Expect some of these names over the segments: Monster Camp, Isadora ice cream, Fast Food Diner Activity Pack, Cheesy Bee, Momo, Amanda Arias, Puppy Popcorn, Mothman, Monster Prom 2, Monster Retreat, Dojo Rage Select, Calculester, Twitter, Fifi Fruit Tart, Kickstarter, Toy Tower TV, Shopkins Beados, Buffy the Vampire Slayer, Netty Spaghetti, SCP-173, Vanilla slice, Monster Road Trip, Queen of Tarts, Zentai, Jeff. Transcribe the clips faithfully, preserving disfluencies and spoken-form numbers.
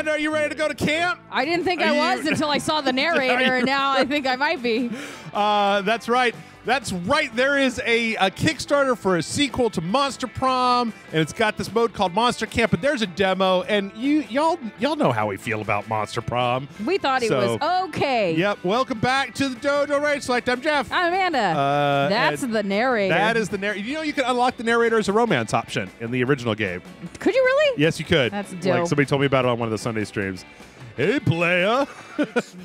Amanda, are you ready to go to camp? I didn't think are I was until I saw the narrator, and now I think I might be. Uh, that's right. That's right. There is a, a Kickstarter for a sequel to Monster Prom, and it's got this mode called Monster Camp. But there's a demo, and you y'all y'all know how we feel about Monster Prom. We thought it so, was okay. Yep. Welcome back to the Dojo Rage Select. I'm Jeff. I'm Amanda. Uh, That's the narrator. That is the narrator. You know, you can unlock the narrator as a romance option in the original game. Could you really? Yes, you could. That's dope. Like somebody told me about it on one of the Sunday streams. Hey, playa. It's me.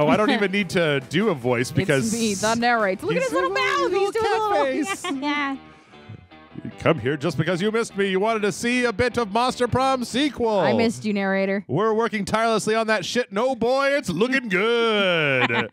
Oh, I don't even need to do a voice because it's me that narrates. Look at his little mouth. He's doing his face. Yeah. Come here just because you missed me. You wanted to see a bit of Monster Prom sequel. I missed you, narrator. We're working tirelessly on that shit. No, boy, it's looking good.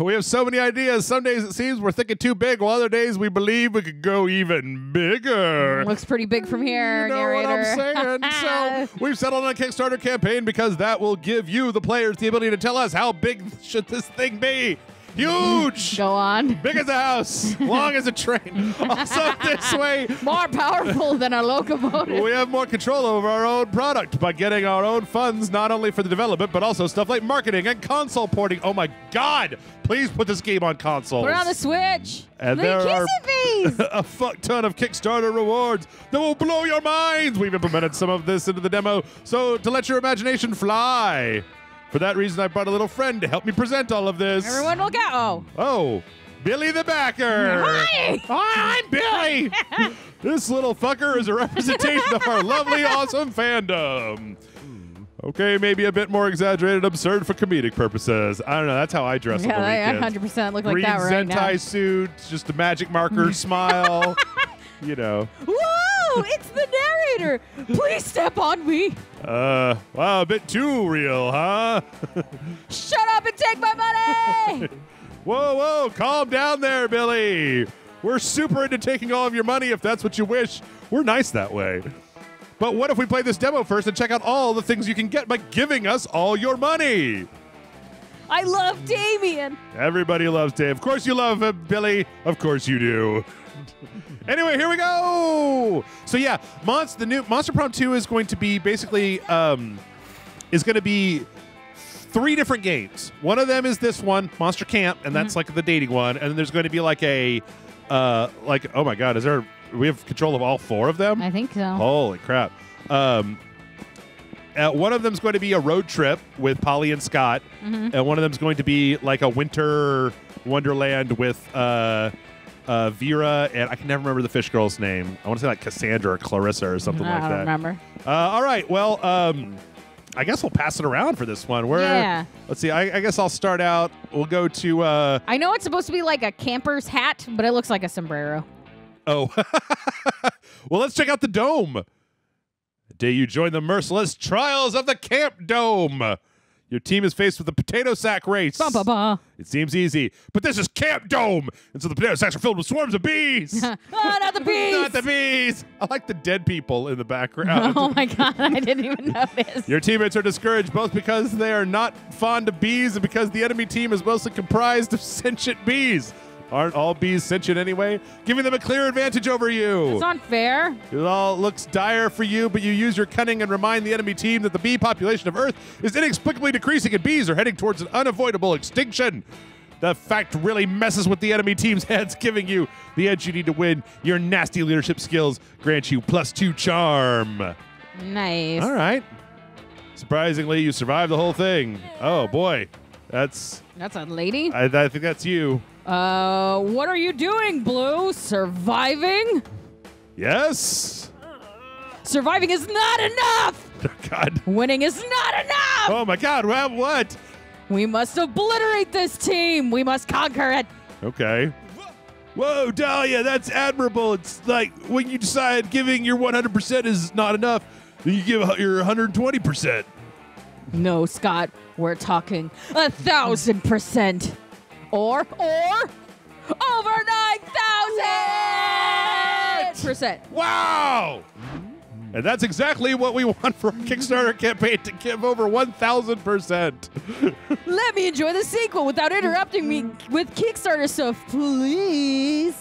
We have so many ideas. Some days it seems we're thinking too big, while other days we believe we could go even bigger. Looks pretty big from here, you know, narrator. What I'm saying? So we've settled on a Kickstarter campaign because that will give you, the players, the ability to tell us how big should this thing be. Huge. Go on. Big as a house. Long as a train. Also this way. More powerful than a locomotive. We have more control over our own product by getting our own funds, not only for the development, but also stuff like marketing and console porting. Oh my God. Please put this game on consoles. Put it on the Switch. And there are a fuck ton of Kickstarter rewards that will blow your minds. We've implemented some of this into the demo, so to let your imagination fly. For that reason, I brought a little friend to help me present all of this. Everyone will go. Oh, oh Billy the Backer. Hi. Hi, I'm Billy. This little fucker is a representation of our lovely, awesome fandom. Okay, maybe a bit more exaggerated, absurd for comedic purposes. I don't know. That's how I dress yeah, on the weekends. I one hundred percent look like Green that right Zentai now. Green Zentai suit, just a magic marker, smile, you know. Whoa, it's the narrator. Please step on me. Uh, wow, a bit too real, huh? Shut up and take my money! Whoa, whoa, calm down there, Billy. We're super into taking all of your money if that's what you wish. We're nice that way. But what if we play this demo first and check out all the things you can get by giving us all your money? I love Damien. Everybody loves Dave. Of course you love him, Billy. Of course you do. Anyway, here we go. So yeah, Monst the new Monster Prom two is going to be basically um, is going to be three different games. One of them is this one, Monster Camp, and that's mm-hmm. like the dating one. And then there's going to be like a uh, like oh my God, is there? We have control of all four of them? I think so. Holy crap. Um, uh, one of them's going to be a road trip with Polly and Scott. Mm-hmm. And one of them's going to be like a winter wonderland with uh, uh, Vera. And I can never remember the fish girl's name. I want to say like Cassandra or Clarissa or something I like that. I don't remember. Uh, all right. Well, um, I guess we'll pass it around for this one. We're, yeah. Let's see. I, I guess I'll start out. We'll go to... Uh, I know it's supposed to be like a camper's hat, but it looks like a sombrero. Oh, well, let's check out the dome. The day you join the merciless trials of the Camp Dome. Your team is faced with the potato sack race. Bah, bah, bah. It seems easy, but this is Camp Dome. And so the potato sacks are filled with swarms of bees. Oh, not the bees. Not the bees. I like the dead people in the background. Oh, my God. I didn't even notice. Your teammates are discouraged both because they are not fond of bees and because the enemy team is mostly comprised of sentient bees. Aren't all bees sentient anyway? Giving them a clear advantage over you. That's unfair. It all looks dire for you, but you use your cunning and remind the enemy team that the bee population of Earth is inexplicably decreasing and bees are heading towards an unavoidable extinction. The fact really messes with the enemy team's heads, giving you the edge you need to win. Your nasty leadership skills grant you plus two charm. Nice. All right. Surprisingly, you survived the whole thing. Oh, boy. That's... That's a lady? I, I think that's you. Uh, what are you doing, Blue? Surviving? Yes. Surviving is not enough. Oh, God. Winning is not enough. Oh, my God. Well, what? We must obliterate this team. We must conquer it. Okay. Whoa, Dahlia, that's admirable. It's like when you decide giving your one hundred percent is not enough, then you give your one hundred twenty percent. No, Scott. We're talking a thousand percent. Or, or, over nine thousand percent. Wow. And that's exactly what we want for our Kickstarter campaign, to give over one thousand percent. Let me enjoy the sequel without interrupting me with Kickstarter stuff, please.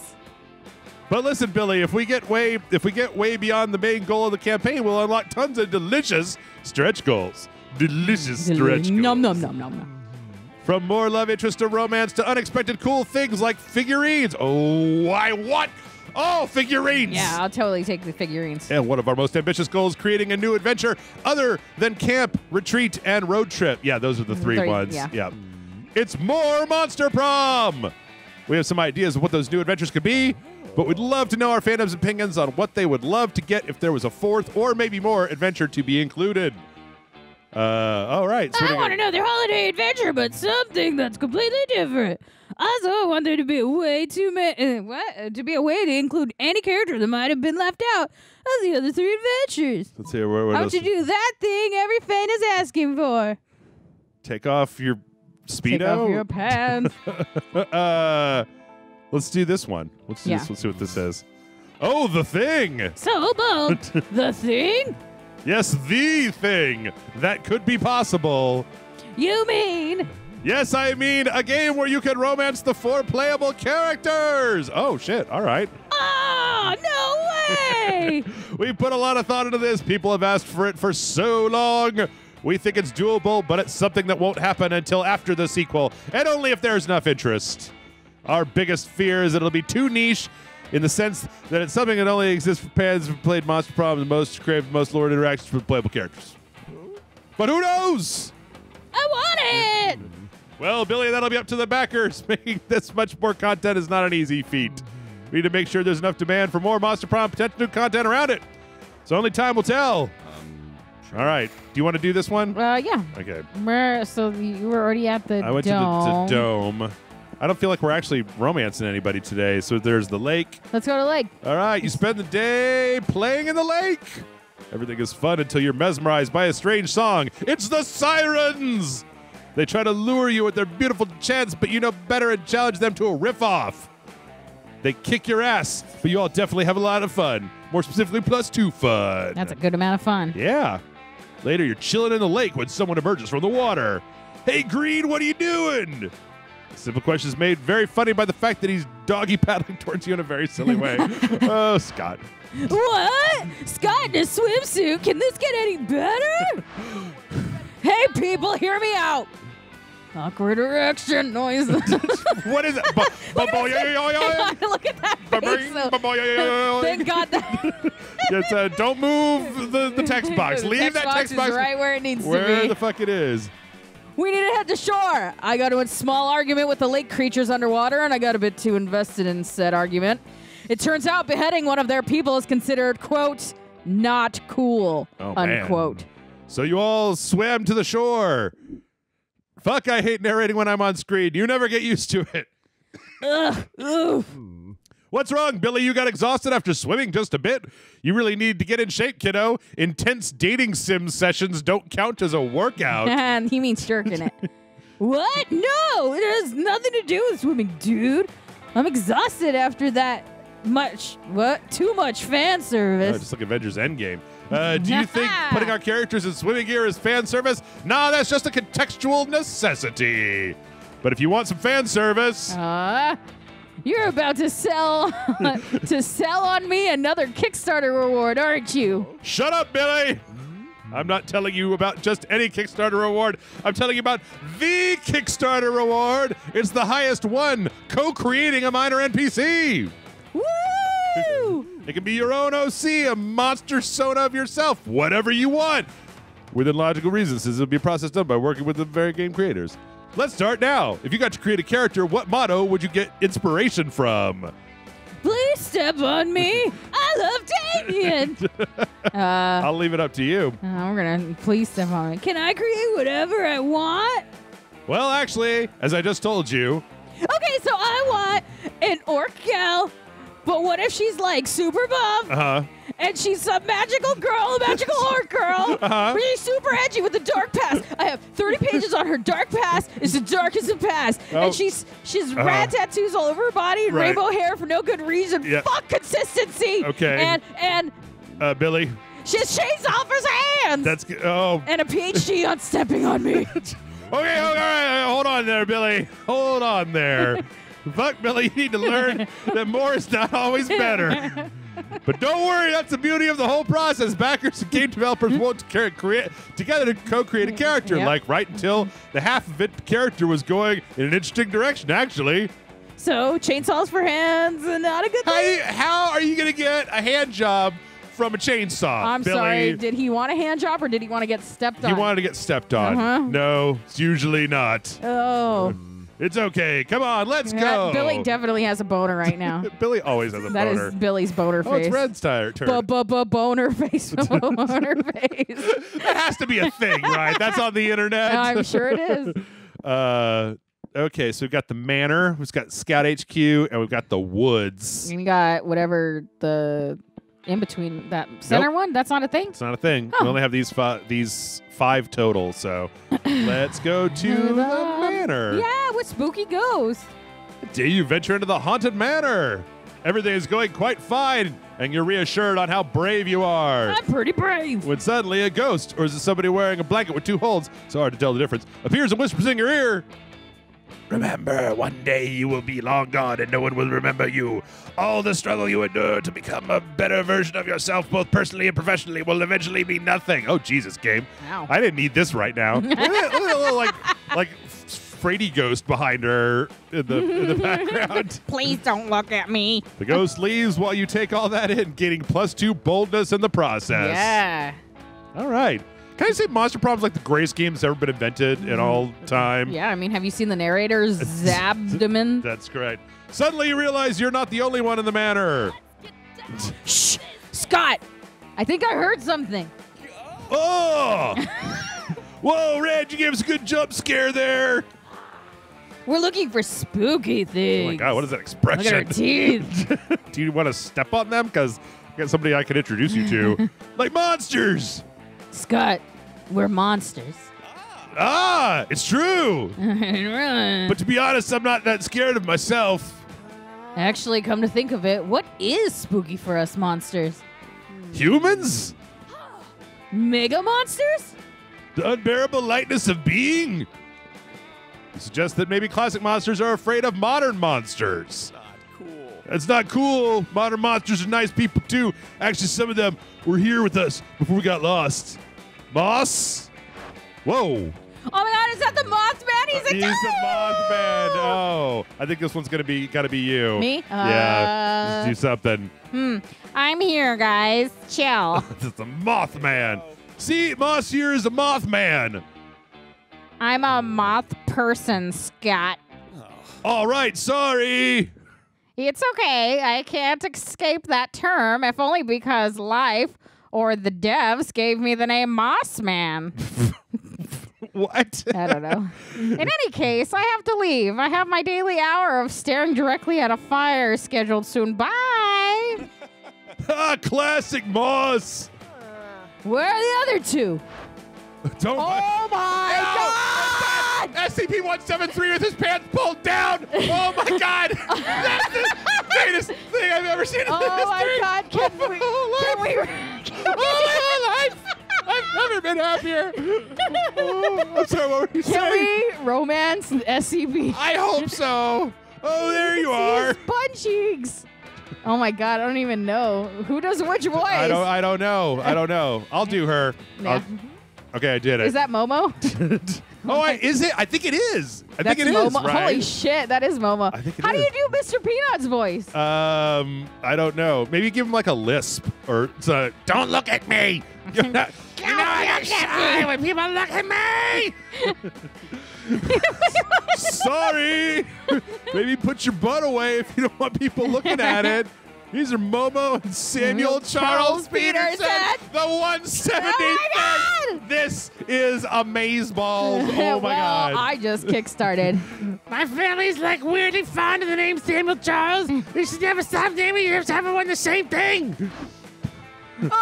But listen, Billy, if we get way if we get way beyond the main goal of the campaign, we'll unlock tons of delicious stretch goals. Delicious stretch goals. Nom nom nom nom nom. From more love interest to romance to unexpected cool things like figurines. Oh, I want all figurines. Yeah, I'll totally take the figurines. And one of our most ambitious goals, creating a new adventure other than camp, retreat, and road trip. Yeah, those are the three, three ones. Yeah. yeah. It's more Monster Prom. We have some ideas of what those new adventures could be, but we'd love to know our fandom's opinions on what they would love to get if there was a fourth or maybe more adventure to be included. Uh, all right. So I want another holiday adventure, but something that's completely different. Also, I want there to be a way to ma- uh, what? Uh, to be a way to include any character that might have been left out of the other three adventures. Let's see. Where, where How to do that thing every fan is asking for. Take off your Speedo. Take off your pants. uh, let's do this one. Let's do yeah. this. Let's see what this says. Oh, the thing. So bold. The thing? Yes, the thing that could be possible. You mean? Yes, I mean a game where you can romance the four playable characters. Oh, shit. All right. Oh, no way. We put a lot of thought into this. People have asked for it for so long. We think it's doable, but it's something that won't happen until after the sequel, and only if there's enough interest. Our biggest fear is that it'll be too niche in the sense that it's something that only exists for fans who've played Monster Prom and most craved most lore interactions with playable characters. But who knows? I want it! Well, Billy, that'll be up to the backers. Making this much more content is not an easy feat. We need to make sure there's enough demand for more Monster Prom potential new content around it. So only time will tell. All right. Do you want to do this one? Uh, yeah. Okay. We're, so you were already at the dome. I went dome. to the, the dome. I don't feel like we're actually romancing anybody today. So there's the lake. Let's go to the lake. All right. You spend the day playing in the lake. Everything is fun until you're mesmerized by a strange song. It's the sirens. They try to lure you with their beautiful chants, but you know better and challenge them to a riff-off. They kick your ass, but you all definitely have a lot of fun. More specifically, plus two fun. That's a good amount of fun. Yeah. Later, you're chilling in the lake when someone emerges from the water. Hey, Green, what are you doing? The simple question is made very funny by the fact that he's doggy paddling towards you in a very silly way. Oh, Scott. What? Scott in a swimsuit? Can this get any better? Hey, people, hear me out. Awkward erection noise. What is it? Look at that face. Thank God that. It's, uh, don't move the, the text box. Leave text that box text box. Is right where it needs where to be. Where the fuck it is. We need to head to shore. I got into a small argument with the lake creatures underwater, and I got a bit too invested in said argument. It turns out beheading one of their people is considered, quote, not cool, oh, unquote. Man. So you all swam to the shore. Fuck, I hate narrating when I'm on screen. You never get used to it. Ugh, oof. What's wrong, Billy? You got exhausted after swimming just a bit. You really need to get in shape, kiddo. Intense dating sim sessions don't count as a workout. And he means jerking it. What? No, it has nothing to do with swimming, dude. I'm exhausted after that much, what? Too much fan service. Oh, just like Avengers Endgame. Uh, do you think putting our characters in swimming gear is fan service? Nah, that's just a contextual necessity. But if you want some fan service, uh, you're about to sell to sell on me another Kickstarter reward, aren't you? Shut up, Billy! I'm not telling you about just any Kickstarter reward. I'm telling you about the Kickstarter reward. It's the highest one, co-creating a minor N P C. Woo! It can be your own O C, a monster soda of yourself, whatever you want. Within logical reasons, this will be a process done by working with the very game creators. Let's start now. If you got to create a character, what motto would you get inspiration from? Please step on me. I love Damien. uh, I'll leave it up to you. I'm going to please step on me. Can I create whatever I want? Well, actually, as I just told you. Okay, so I want an orc gal. But what if she's like super buff, uh-huh. and she's some magical girl, a magical orc girl, uh-huh. but she's super edgy with a dark past? I have thirty pages on her dark past. It's the darkest of past, oh. and she's she's uh-huh. rat tattoos all over her body and right. rainbow hair for no good reason. Yeah. Fuck consistency. Okay. And and uh, Billy. She has chains off her hands. That's good. Oh. And a PhD on stepping on me. Okay, okay, all right, hold on there, Billy. Hold on there. Fuck, Billy, you need to learn that more is not always better. But don't worry, that's the beauty of the whole process. Backers and game developers won't create together to co-create a character. Yep. Like right until the half of it, the character was going in an interesting direction, actually. So chainsaws for hands, not a good thing. How, how are you going to get a hand job from a chainsaw, I'm Billy. sorry. Did he want a hand job or did he want to get stepped on? He wanted to get stepped on. Uh-huh. No, it's usually not. Oh. It's okay. Come on, let's that, go. Billy definitely has a boner right now. Billy always has a that boner. That is Billy's boner face. Oh, it's Red's tire turn. B-b-b-boner face. Boner face. That has to be a thing, right? That's on the internet. No, I'm sure it is. Uh... Okay, so we've got the Manor, we've got Scout H Q, and we've got the Woods. And we got whatever the in between that center nope. one. That's not a thing. It's not a thing. Oh. We only have these five, these five total. So let's go to the, the Manor. Yeah, what spooky goes? Do you venture into the haunted Manor? Everything is going quite fine, and you're reassured on how brave you are. I'm pretty brave. When suddenly a ghost, or is it somebody wearing a blanket with two holes? It's hard to tell the difference. Appears and whispers in your ear. Remember, one day you will be long gone and no one will remember you. All the struggle you endure to become a better version of yourself, both personally and professionally, will eventually be nothing. Oh, Jesus, game. Ow. I didn't need this right now. Look at a little, like, like Freddy ghost behind her in the, in the background. Please don't look at me. The ghost leaves while you take all that in, gaining plus two boldness in the process. Yeah. All right. Can I say Monster Prom's like the greatest game that's ever been invented in all time? Yeah, I mean, have you seen the narrator's abdomen? That's great. Suddenly you realize you're not the only one in the Manor. Shh! Scott! I think I heard something. Oh! Whoa, Red, you gave us a good jump scare there. We're looking for spooky things. Oh my God, what is that expression? Look at her teeth. Do you want to step on them? Because I got somebody I could introduce you to. Like monsters! Scott, we're monsters. Ah, it's true. But to be honest, I'm not that scared of myself. Actually, come to think of it, what is spooky for us monsters? Humans? Mega monsters? The unbearable lightness of being? You suggest that maybe classic monsters are afraid of modern monsters. That's not cool. Modern monsters are nice people, too. Actually, some of them were here with us before we got lost. Boss? Whoa. Oh, my God. Is that the Mothman? He's a He's guy. the Mothman. Oh. I think this one's going to be got to be you. Me? Yeah. Uh, Let's do something. Hmm. I'm here, guys. Chill. This is the Mothman. See, Moss here is a Mothman. I'm a moth person, Scott. Oh. All right. Sorry. It's okay. I can't escape that term, if only because life or the devs gave me the name Mossman. What? I don't know. In any case, I have to leave. I have my daily hour of staring directly at a fire scheduled soon. Bye! Ah, classic Moss! Where are the other two? Don't oh, my no! God! S C P one seventy-three with his pants pulled down. Oh, my God. That's the greatest thing I've ever seen in oh history. Oh, my God. Can oh, we? Can we, can we oh, my life. I've never been happier. Oh, I'm sorry, what were you can saying? Can we romance S C P? I hope so. Oh, there you are. Bun cheeks. Oh, my God. I don't even know. Who does which voice? I don't, I don't know. I don't know. I'll do her. Yeah. I'll, Okay, I did it. Is that Momo? oh, I, is it? I think it is. I That's think it Momo. is, right? Holy shit, that is Momo. I think it How is. do you do Mister Peanut's voice? Um, I don't know. Maybe give him like a lisp or a, don't look at me. You're not, you know I get shy when people look at me. Sorry. Maybe put your butt away if you don't want people looking at it. These are Momo and Samuel Charles, Charles Peterson, Peterson, the one seventy-third. Oh, this is amazeballs. Oh, my well, God. I just kickstarted. My family's, like, weirdly fond of the name Samuel Charles. You should never stop naming everyone the same thing.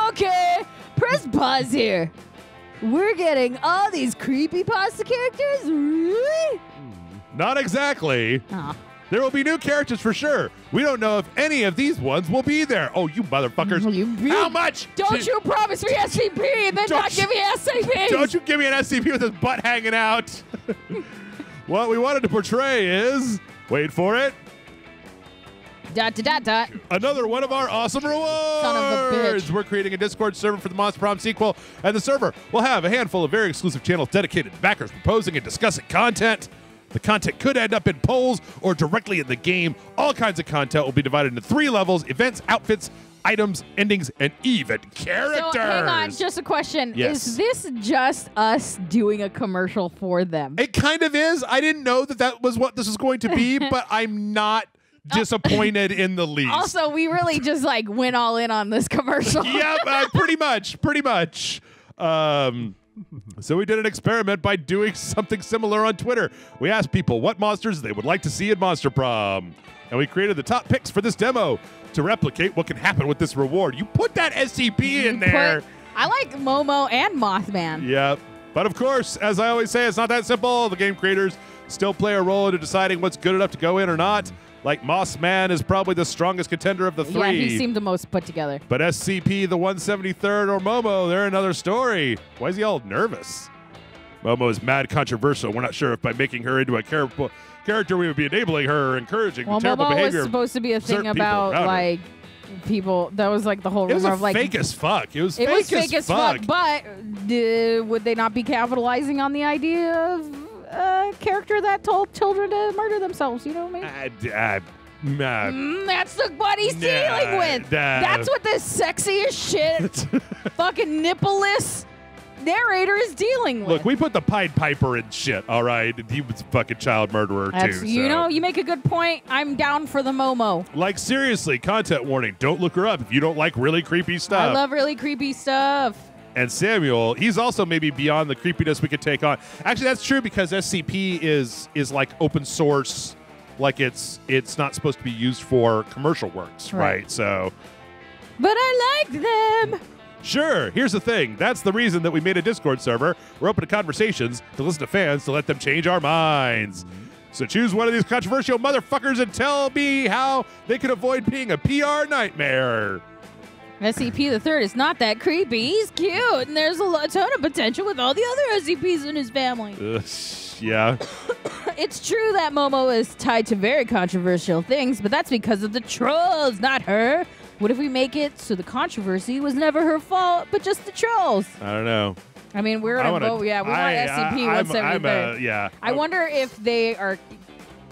Okay. Press pause here. We're getting all these creepypasta characters? Really? Not exactly. Oh. There will be new characters for sure. We don't know if any of these ones will be there. Oh, you motherfuckers. You How much? Don't Sh you promise me S C P and then don't not give me S C P? Don't you give me an S C P with his butt hanging out. What we wanted to portray is, wait for it, Dot, dot, dot. Another one of our awesome rewards. We're creating a Discord server for the Monster Prom sequel, and the server will have a handful of very exclusive channels dedicated to backers proposing and discussing content. The content could end up in polls or directly in the game. All kinds of content will be divided into three levels: events, outfits, items, endings, and even characters. So, hang on, just a question. Yes. Is this just us doing a commercial for them? It kind of is. I didn't know that that was what this was going to be, but I'm not disappointed in the least. Also, we really just like went all in on this commercial. Yep, uh, pretty much, pretty much. Um... So we did an experiment by doing something similar on Twitter. We asked people what monsters they would like to see in Monster Prom. And we created the top picks for this demo to replicate what can happen with this reward. You put that S C P in there. Put, I like Momo and Mothman. Yeah. But of course, as I always say, it's not that simple. The game creators still play a role into deciding what's good enough to go in or not. Like, Mothman is probably the strongest contender of the three. Yeah, he seemed the most put together. But S C P, the one seventy-third, or Momo, they're another story. Why is he all nervous? Momo is mad controversial. We're not sure if by making her into a char character we would be enabling her or encouraging well, the terrible Momo behavior. Well, Momo was supposed to be a thing about, like, her. people. That was, like, the whole rumor of, like... It was fake as fuck. It was it fake was as fake as fuck. fuck but uh, would they not be capitalizing on the idea of... Uh, character that told children to murder themselves, you know what I mean? Uh, uh, uh, mm, that's the what he's dealing uh, with. Uh, that's what this sexiest shit, fucking nippleless narrator is dealing with. Look, we put the Pied Piper in shit, all right? He was a fucking child murderer, that's, too. You so. know, you make a good point. I'm down for the Momo. Like, seriously, content warning. Don't look her up if you don't like really creepy stuff. I love really creepy stuff. And Samuel, he's also maybe beyond the creepiness we could take on. Actually, that's true because S C P is is like open source, like it's it's not supposed to be used for commercial works, right? right? So, but I like them. Sure. Here's the thing. That's the reason that we made a Discord server. We're open to conversations, to listen to fans, to let them change our minds. So choose one of these controversial motherfuckers and tell me how they could avoid being a P R nightmare. S C P the third is not that creepy. He's cute, and there's a lot, ton of potential with all the other S C Ps in his family. Uh, yeah. It's true that Momo is tied to very controversial things, but that's because of the trolls, not her. What if we make it so the controversy was never her fault, but just the trolls? I don't know. I mean, we're going to vote. Yeah, we I, want S C P one seventy-three. Yeah. I I'm, wonder if they are...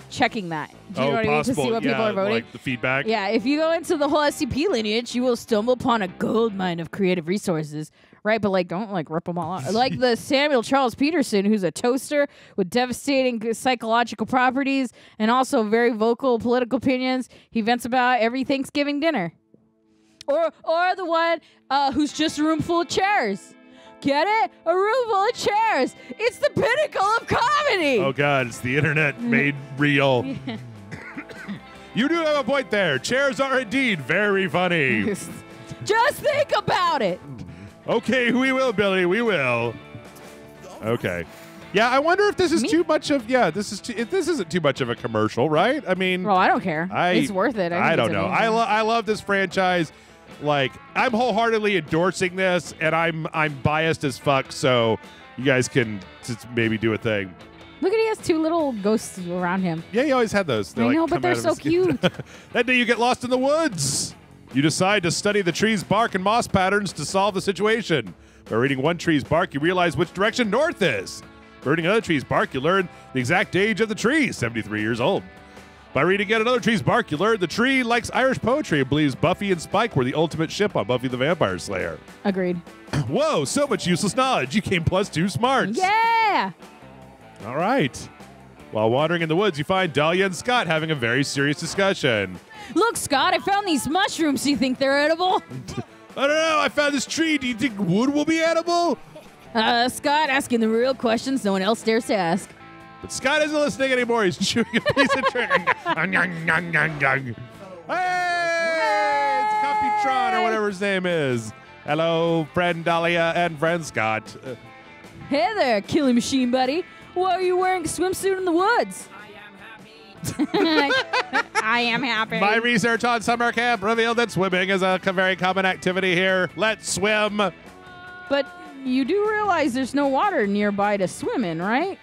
checking that. Do you oh, know what possible. I mean? To see what yeah, people are voting. Like the feedback. Yeah, if you go into the whole S C P lineage, you will stumble upon a gold mine of creative resources. Right, but like, don't like rip them all out. Like the Samuel Charles Peterson, who's a toaster with devastating psychological properties and also very vocal political opinions he vents about every Thanksgiving dinner. Or or the one uh, who's just a room full of chairs. Get it? A room full of chairs. It's the pinnacle of comedy. Oh, God. It's the internet made real. Yeah. You do have a point there. Chairs are indeed very funny. Just think about it. Okay, we will, Billy. We will. Okay. Yeah, I wonder if this is Me? too much of... Yeah, this is too, if this isn't too much of a commercial, right? I mean... Well, I don't care. I, it's worth it. I, I don't know. I, lo I love this franchise. Like, I'm wholeheartedly endorsing this, and I'm I'm biased as fuck, so you guys can just maybe do a thing. Look at he has two little ghosts around him. Yeah, he always had those. They're I like, know, but they're so cute. That day you get lost in the woods. You decide to study the tree's bark and moss patterns to solve the situation. By reading one tree's bark, you realize which direction north is. By reading another tree's bark, you learn the exact age of the tree, seventy-three years old. By reading yet another tree's bark, you learn the tree likes Irish poetry and believes Buffy and Spike were the ultimate ship on Buffy the Vampire Slayer. Agreed. Whoa, so much useless knowledge. You came plus two smarts. Yeah! All right. While wandering in the woods, you find Dahlia and Scott having a very serious discussion. Look, Scott, I found these mushrooms. Do you think they're edible? I don't know. I found this tree. Do you think wood will be edible? Uh, Scott, asking the real questions no one else dares to ask. But Scott isn't listening anymore. He's chewing a piece of trigger. Hey, it's Computron or whatever his name is. Hello, friend Dahlia and friend Scott. Hey there, killing machine buddy. Why are you wearing a swimsuit in the woods? I am happy. I am happy. My research on summer camp revealed that swimming is a very common activity here. Let's swim. But you do realize there's no water nearby to swim in, right?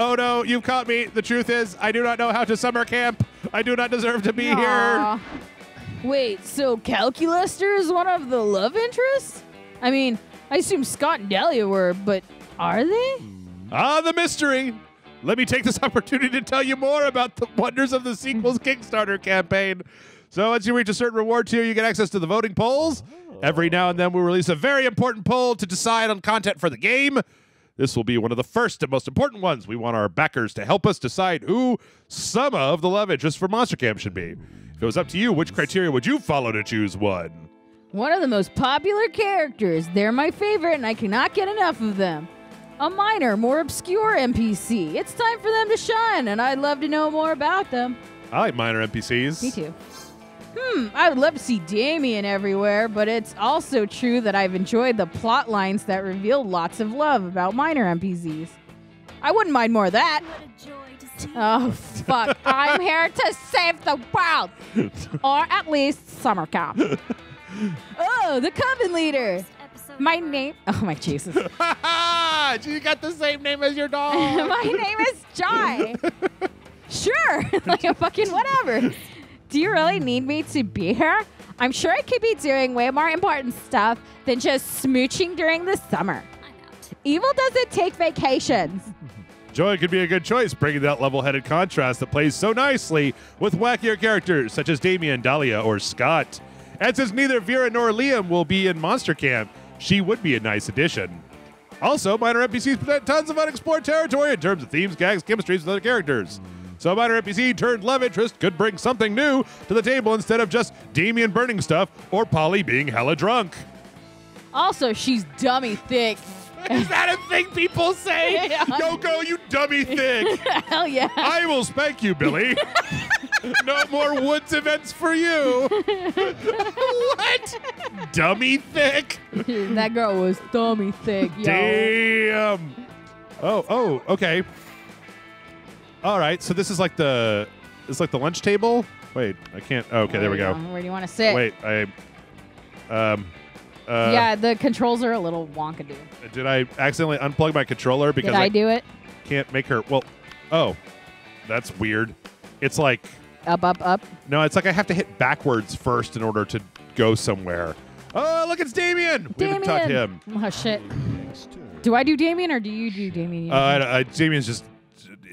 Oh, no, you've caught me. The truth is, I do not know how to summer camp. I do not deserve to be Aww. here. Wait, so Calculester is one of the love interests? I mean, I assume Scott and Dahlia were, but are they? Ah, the mystery. Let me take this opportunity to tell you more about the wonders of the sequel's Kickstarter campaign. So once you reach a certain reward tier, you get access to the voting polls. Every now and then we release a very important poll to decide on content for the game. This will be one of the first and most important ones. We want our backers to help us decide who some of the love interests for Monster Camp should be. If it was up to you, which criteria would you follow to choose one? One of the most popular characters. They're my favorite, and I cannot get enough of them. A minor, more obscure N P C. It's time for them to shine, and I'd love to know more about them. I like minor N P Cs. Me too. Hmm, I would love to see Damien everywhere, but it's also true that I've enjoyed the plot lines that reveal lots of love about minor N P Cs. I wouldn't mind more of that. What a joy to see. Oh, fuck. I'm here to save the world. Or at least summer camp. Oh, the Coven Leader. My name... Oh, my Jesus. You got the same name as your dog. My name is Jai. Sure. Like a fucking whatever. Do you really need me to be here? I'm sure I could be doing way more important stuff than just smooching during the summer. Evil doesn't take vacations. Joy could be a good choice, bringing that level-headed contrast that plays so nicely with wackier characters such as Damien, Dahlia, or Scott. And since neither Vera nor Liam will be in Monster Camp, she would be a nice addition. Also, minor N P Cs present tons of unexplored territory in terms of themes, gags, chemistries with other characters. So a minor N P C turned love interest could bring something new to the table instead of just Damien burning stuff or Polly being hella drunk. Also, she's dummy thick. Is that a thing people say? Yeah. Yo, go, you dummy thick. Hell yeah. I will spank you, Billy. No more Woods events for you. What? Dummy thick? That girl was dummy thick, yo. Damn. Oh, oh, okay. All right, so this is like the, it's like the lunch table. Wait, I can't. Oh, okay, there we go. Where do you want to sit? Wait, I. Um. Uh, yeah, the controls are a little wonky. Did I accidentally unplug my controller because did I, I do it? Can't make her. Well, oh, that's weird. It's like up, up, up. No, it's like I have to hit backwards first in order to go somewhere. Oh, look, it's Damien. Damien. We haven't talked to him. Oh shit. Do I do Damien or do you do Damien? Uh, I, I, Damien's just.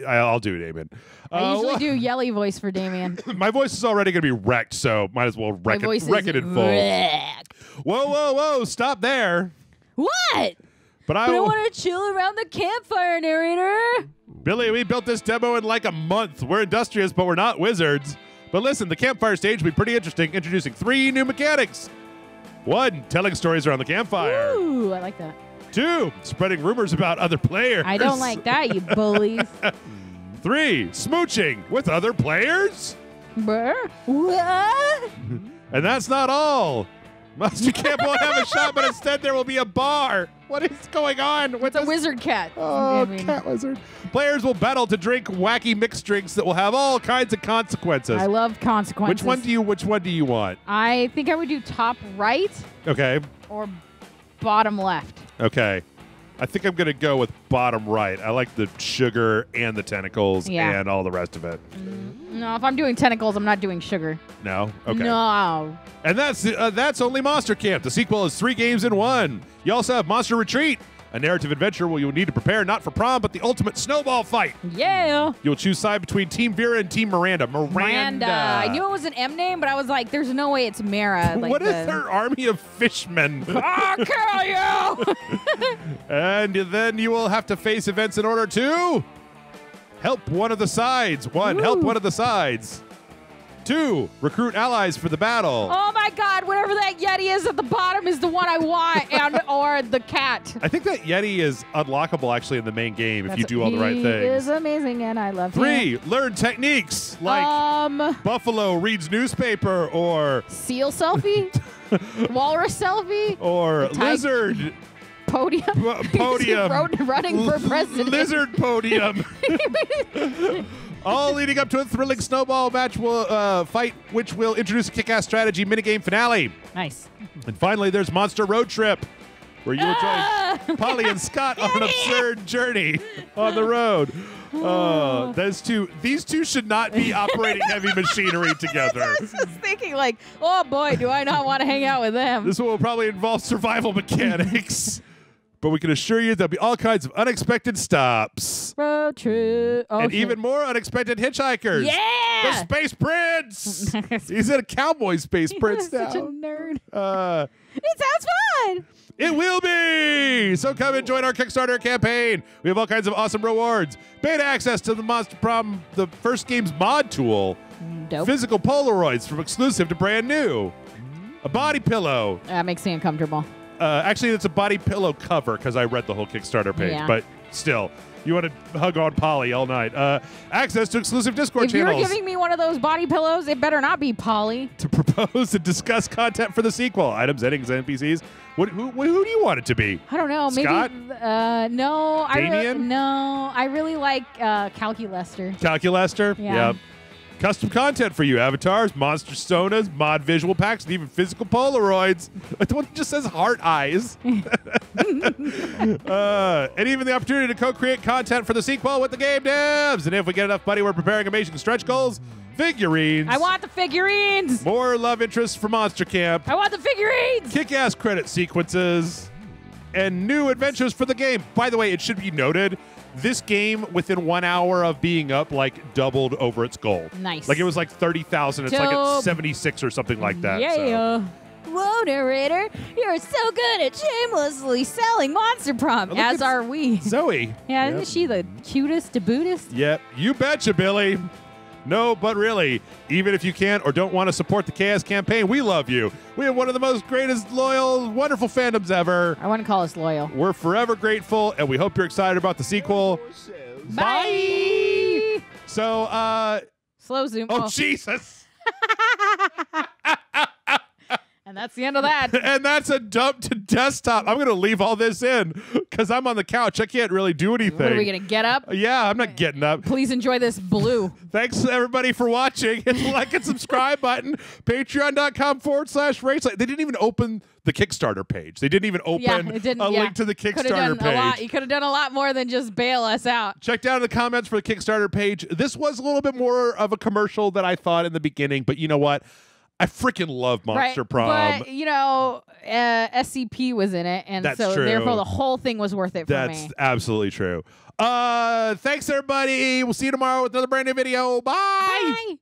I'll do Damien. Uh, I usually do yelly voice for Damien. My voice is already going to be wrecked, so might as well wreck it, wreck it in full. Wrecked. Whoa, whoa, whoa. Stop there. What? But I, I want to chill around the campfire, narrator. Billy, we built this demo in like a month. We're industrious, but we're not wizards. But listen, the campfire stage will be pretty interesting, introducing three new mechanics. One, telling stories around the campfire. Ooh, I like that. Two, spreading rumors about other players. I don't like that, you bullies. Three, smooching with other players? Burr? What? And that's not all. Monster Camp won't have a shop, but instead there will be a bar. What is going on? With it's a wizard cat. Oh, I mean. Cat wizard. Players will battle to drink wacky mixed drinks that will have all kinds of consequences. I love consequences. Which one do you, which one do you want? I think I would do top right. Okay. Or bottom left. Okay. I think I'm going to go with bottom right. I like the sugar and the tentacles yeah. and all the rest of it. No, if I'm doing tentacles, I'm not doing sugar. No? Okay. No. And that's uh, that's only Monster Camp. The sequel is three games in one. You also have Monster Retreat, a narrative adventure where you'll need to prepare not for prom, but the ultimate snowball fight. Yeah. You'll choose side between Team Vera and Team Miranda. Miranda. Miranda. I knew it was an M name, but I was like, there's no way it's Mara. Like what the... is her army of fishmen? I'll kill you! And then you will have to face events in order to help one of the sides. One, Ooh. help one of the sides. Two, recruit allies for the battle. Oh my God, whatever that Yeti is at the bottom is the one I want, and or the cat. I think that Yeti is unlockable actually in the main game. That's if you do all the right things. He is amazing and I love Three, him. Three, learn techniques like um, Buffalo reads newspaper or seal selfie, walrus selfie, or lizard. Podium? P podium. Running for president. Lizard podium. All leading up to a thrilling snowball match will, uh, fight, which will introduce a kick-ass strategy minigame finale. Nice. And finally, there's Monster Road Trip, where you will join Polly and Scott on an absurd journey on the road. Oh, those two, these two should not be operating heavy machinery together. I was just thinking, like, oh boy, do I not want to hang out with them. This one will probably involve survival mechanics. But we can assure you there'll be all kinds of unexpected stops. Road trip. Oh, and shit. Even more unexpected hitchhikers. Yeah! The Space Prince! He's in a cowboy Space Prince now. Such a nerd. Uh, it sounds fun! It will be! So come and join our Kickstarter campaign. We have all kinds of awesome rewards. Beta access to the Monster Prom, the first game's mod tool. Dope. Physical Polaroids from exclusive to brand new. A body pillow. That makes me uncomfortable. Uh, actually, it's a body pillow cover because I read the whole Kickstarter page, yeah. But still, you want to hug on Polly all night. Uh, access to exclusive Discord if channels. If you're giving me one of those body pillows, it better not be Polly. To propose and discuss content for the sequel, items, endings, N P Cs. What, who, who do you want it to be? I don't know. Scott? Maybe, uh, no, I really, no, I really like uh, Calculester. Calculester? Yeah. Yep. Custom content for you, avatars, monster sonas, mod visual packs, and even physical Polaroids. The one that just says heart eyes. uh, and even the opportunity to co-create content for the sequel with the game devs. And if we get enough money, we're preparing amazing stretch goals, figurines. I want the figurines. More love interests for Monster Camp. I want the figurines. Kick-ass credit sequences. And new adventures for the game. By the way, it should be noted, this game, within one hour of being up, like, doubled over its goal. Nice. Like, it was like thirty thousand. It's Dope. Like at seventy-six or something like that. Yeah. So. Whoa, narrator. You're so good at shamelessly selling Monster Prom, oh, as are we. Zoe. Yeah, yep. Isn't she the cutest, the bootest? Yep. You betcha, Billy. No, but really, even if you can't or don't want to support the Chaos Campaign, we love you. We have one of the most greatest, loyal, wonderful fandoms ever. I want to call us loyal. We're forever grateful, and we hope you're excited about the sequel. Bye! Bye. So, uh... slow zoom. Oh, oh. Jesus! And that's the end of that. And that's a dump to desktop. I'm going to leave all this in because I'm on the couch. I can't really do anything. What, are we going to get up? Yeah, I'm not getting up. Please enjoy this blue. Thanks, everybody, for watching. Hit the like and subscribe button. Patreon.com forward slash race. They didn't even open the Kickstarter page. They didn't even open yeah, didn't, a yeah. link to the Kickstarter page. A lot. You could have done a lot more than just bail us out. Check down in the comments for the Kickstarter page. This was a little bit more of a commercial than I thought in the beginning, but you know what? I freaking love Monster right, Prom. But, you know, uh, S C P was in it, and That's so true. Therefore the whole thing was worth it for That's me. That's absolutely true. Uh, thanks, everybody. We'll see you tomorrow with another brand new video. Bye. Bye.